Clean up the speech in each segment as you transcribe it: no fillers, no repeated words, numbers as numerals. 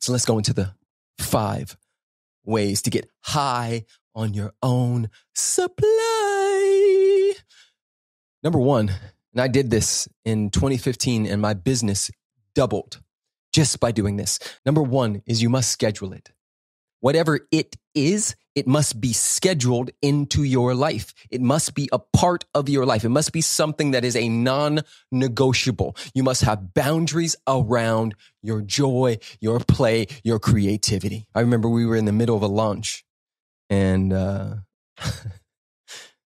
So let's go into the 5 ways to get high on your own supply. Number 1, and I did this in 2015 and my business doubled just by doing this. Number 1 is you must schedule it. Whatever it is, it must be scheduled into your life. It must be a part of your life. It must be something that is a non-negotiable. You must have boundaries around your joy, your play, your creativity. I remember we were in the middle of a launch and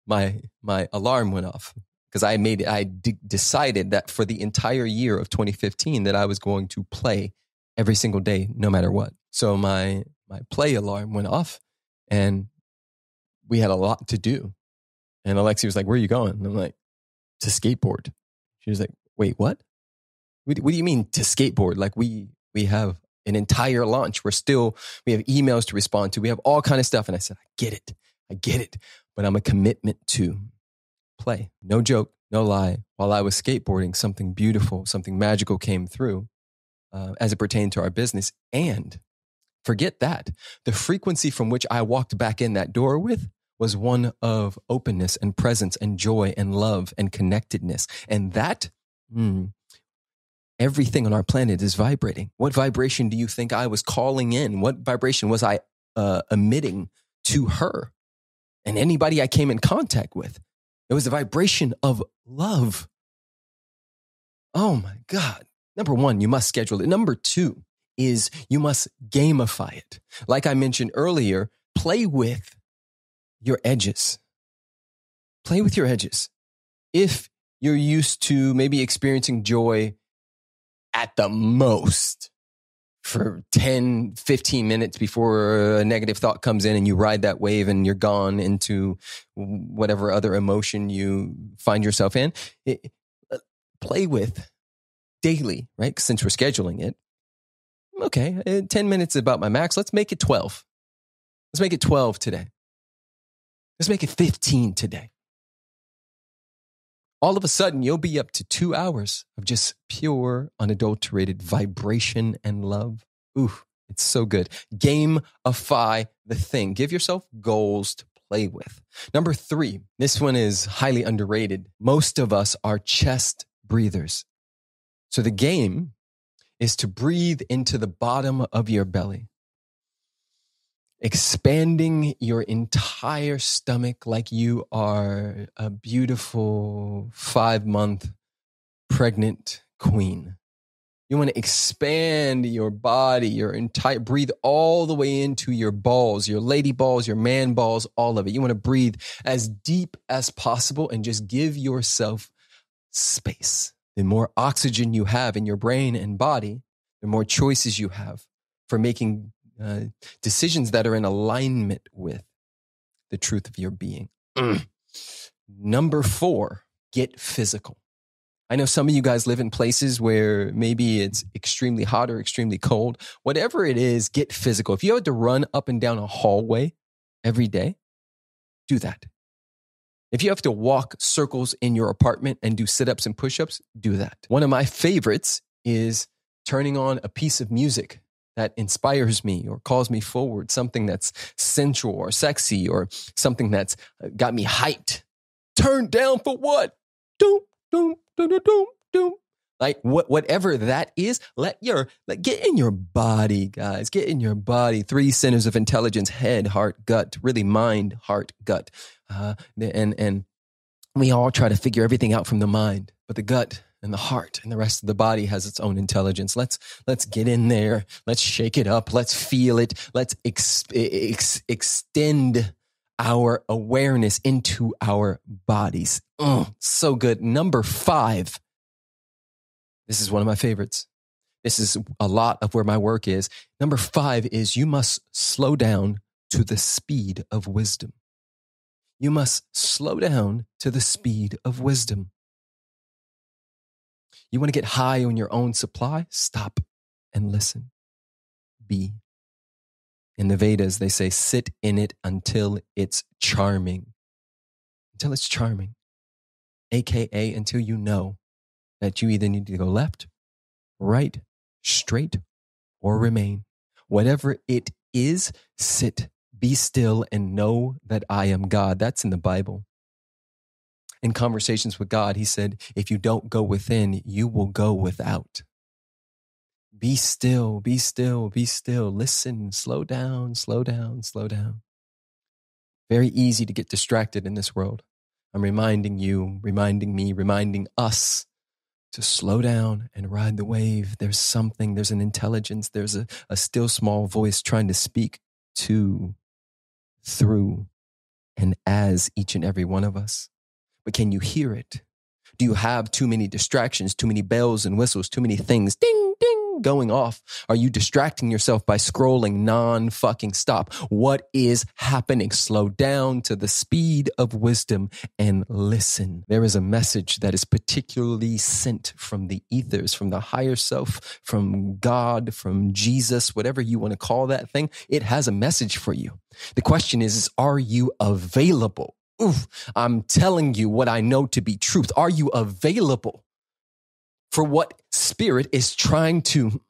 my alarm went off because I decided that for the entire year of 2015 that I was going to play every single day, no matter what. So my play alarm went off and we had a lot to do. And Alexi was like, "Where are you going?" And I'm like, "To skateboard." She was like, "Wait, what? What do you mean to skateboard? Like we have an entire launch. We have emails to respond to. We have all kind of stuff." And I said, I get it. But I'm a commitment to play. No joke, no lie. While I was skateboarding, something beautiful, something magical came through as it pertained to our business. And forget that. The frequency from which I walked back in that door with was one of openness and presence and joy and love and connectedness. And that, everything on our planet is vibrating. What vibration do you think I was calling in? What vibration was I emitting to her? And anybody I came in contact with, it was the vibration of love. Oh my God. Number 1, you must schedule it. Number 2, is you must gamify it. Like I mentioned earlier, play with your edges. Play with your edges. If you're used to maybe experiencing joy at the most for 10, 15 minutes before a negative thought comes in and you ride that wave and you're gone into whatever other emotion you find yourself in, play with daily, right? Since we're scheduling it, okay, 10 minutes is about my max. Let's make it 12. Let's make it 12 today. Let's make it 15 today. All of a sudden, you'll be up to 2 hours of just pure, unadulterated vibration and love. Ooh, it's so good. Gamify the thing. Give yourself goals to play with. Number 3, this one is highly underrated. Most of us are chest breathers. So the game is to breathe into the bottom of your belly, expanding your entire stomach like you are a beautiful 5-month pregnant queen. You want to expand your body, breathe all the way into your balls, your lady balls, your man balls, all of it. You want to breathe as deep as possible and just give yourself space. The more oxygen you have in your brain and body, the more choices you have for making decisions that are in alignment with the truth of your being. Number 4, get physical. I know some of you guys live in places where maybe it's extremely hot or extremely cold. Whatever it is, get physical. If you had to run up and down a hallway every day, do that. If you have to walk circles in your apartment and do sit-ups and push-ups, do that. One of my favorites is turning on a piece of music that inspires me or calls me forward, something that's sensual or sexy or something that's got me hyped. Turn down for what? Doom, doom, doom, doom, doom, doom. Like whatever that is, get in your body, guys. Get in your body. 3 centers of intelligence: head, heart, gut. Really, mind, heart, gut. And we all try to figure everything out from the mind, but the gut and the heart and the rest of the body has its own intelligence. Let's get in there. Let's shake it up. Let's feel it. Let's extend our awareness into our bodies. So good. Number 5. This is one of my favorites. This is a lot of where my work is. Number 5 is you must slow down to the speed of wisdom. You must slow down to the speed of wisdom. You want to get high on your own supply? Stop and listen. Be. In the Vedas, they say, sit in it until it's charming. Until it's charming. AKA until you know that you either need to go left, right, straight, or remain. Whatever it is, sit, be still, and know that I am God. That's in the Bible. In Conversations with God, he said, if you don't go within, you will go without. Be still, be still, be still. Listen, slow down, slow down, slow down. Very easy to get distracted in this world. I'm reminding you, reminding me, reminding us to slow down and ride the wave. There's something, there's an intelligence, there's a still small voice trying to speak to, through, and as each and every one of us. But can you hear it? Do you have too many distractions, too many bells and whistles, too many things, ding, ding, going off? Are you distracting yourself by scrolling non-fucking-stop? What is happening? Slow down to the speed of wisdom and listen. There is a message that is particularly sent from the ethers, from the higher self, from God, from Jesus, whatever you want to call that thing. It has a message for you. The question is are you available? I'm telling you what I know to be truth. Are you available for what Spirit is trying to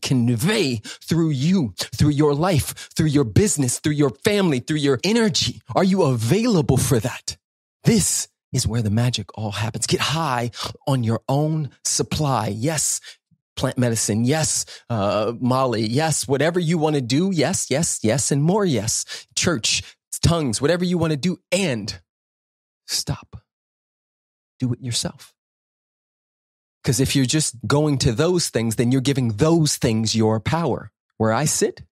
convey through you, through your life, through your business, through your family, through your energy? Are you available for that? This is where the magic all happens. Get high on your own supply. Yes, plant medicine, yes, Molly, yes, whatever you want to do, yes, yes, yes, and more yes. Church, tongues, whatever you want to do, and stop. Do it yourself. Because if you're just going to those things, then you're giving those things your power. Where I sit,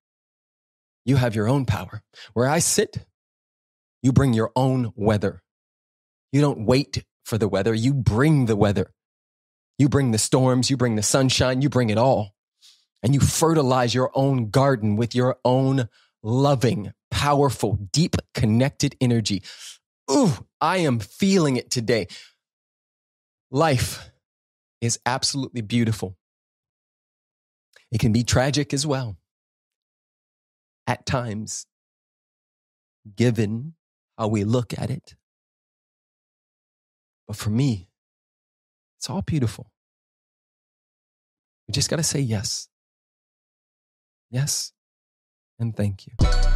you have your own power. Where I sit, you bring your own weather. You don't wait for the weather. You bring the weather. You bring the storms. You bring the sunshine. You bring it all. And you fertilize your own garden with your own loving, powerful, deep, connected energy. Ooh, I am feeling it today. Life is absolutely beautiful. It can be tragic as well. At times, given how we look at it. But for me, it's all beautiful. We just got to say yes. Yes. And thank you.